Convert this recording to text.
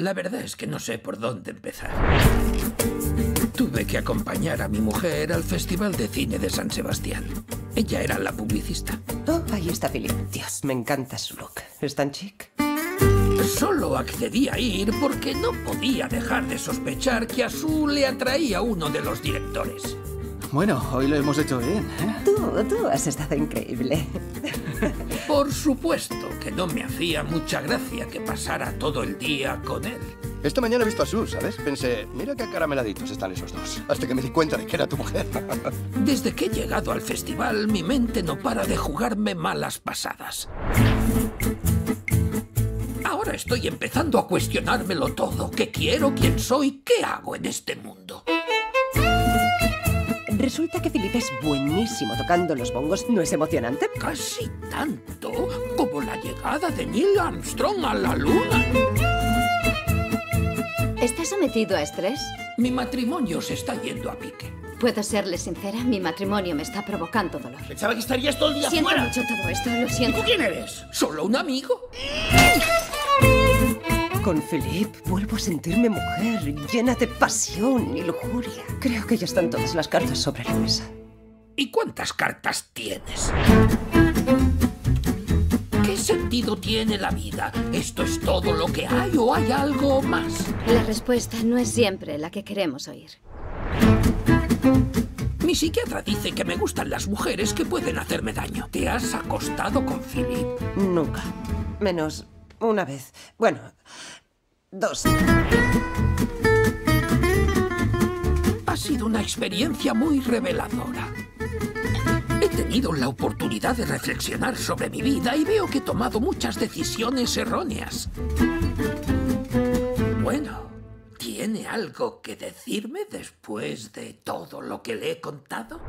La verdad es que no sé por dónde empezar. Tuve que acompañar a mi mujer al Festival de Cine de San Sebastián. Ella era la publicista. Oh, ahí está Philippe. Dios, me encanta su look. ¿Es tan chic? Solo accedí a ir porque no podía dejar de sospechar que a Sue le atraía uno de los directores. Bueno, hoy lo hemos hecho bien, ¿eh? Tú has estado increíble. Por supuesto que no me hacía mucha gracia que pasara todo el día con él. Esta mañana he visto a Sue, ¿sabes? Pensé, mira qué carameladitos están esos dos. Hasta que me di cuenta de que era tu mujer. Desde que he llegado al festival, mi mente no para de jugarme malas pasadas. Ahora estoy empezando a cuestionármelo todo. ¿Qué quiero? ¿Quién soy? ¿Qué hago en este mundo? Resulta que Philippe es buenísimo tocando los bongos. ¿No es emocionante? Casi tanto como la llegada de Neil Armstrong a la luna. ¿Estás sometido a estrés? Mi matrimonio se está yendo a pique. Puedo serle sincera, mi matrimonio me está provocando dolor. Pensaba que estarías todo el día fuera. Siento mucho todo esto, lo siento. ¿Y tú quién eres? Solo un amigo. Con Philippe vuelvo a sentirme mujer, llena de pasión y lujuria. Creo que ya están todas las cartas sobre la mesa. ¿Y cuántas cartas tienes? ¿Qué sentido tiene la vida? ¿Esto es todo lo que hay o hay algo más? La respuesta no es siempre la que queremos oír. Mi psiquiatra dice que me gustan las mujeres que pueden hacerme daño. ¿Te has acostado con Philippe? Nunca. Menos... una vez. Bueno, dos. Ha sido una experiencia muy reveladora. He tenido la oportunidad de reflexionar sobre mi vida y veo que he tomado muchas decisiones erróneas. Bueno, ¿tiene algo que decirme después de todo lo que le he contado?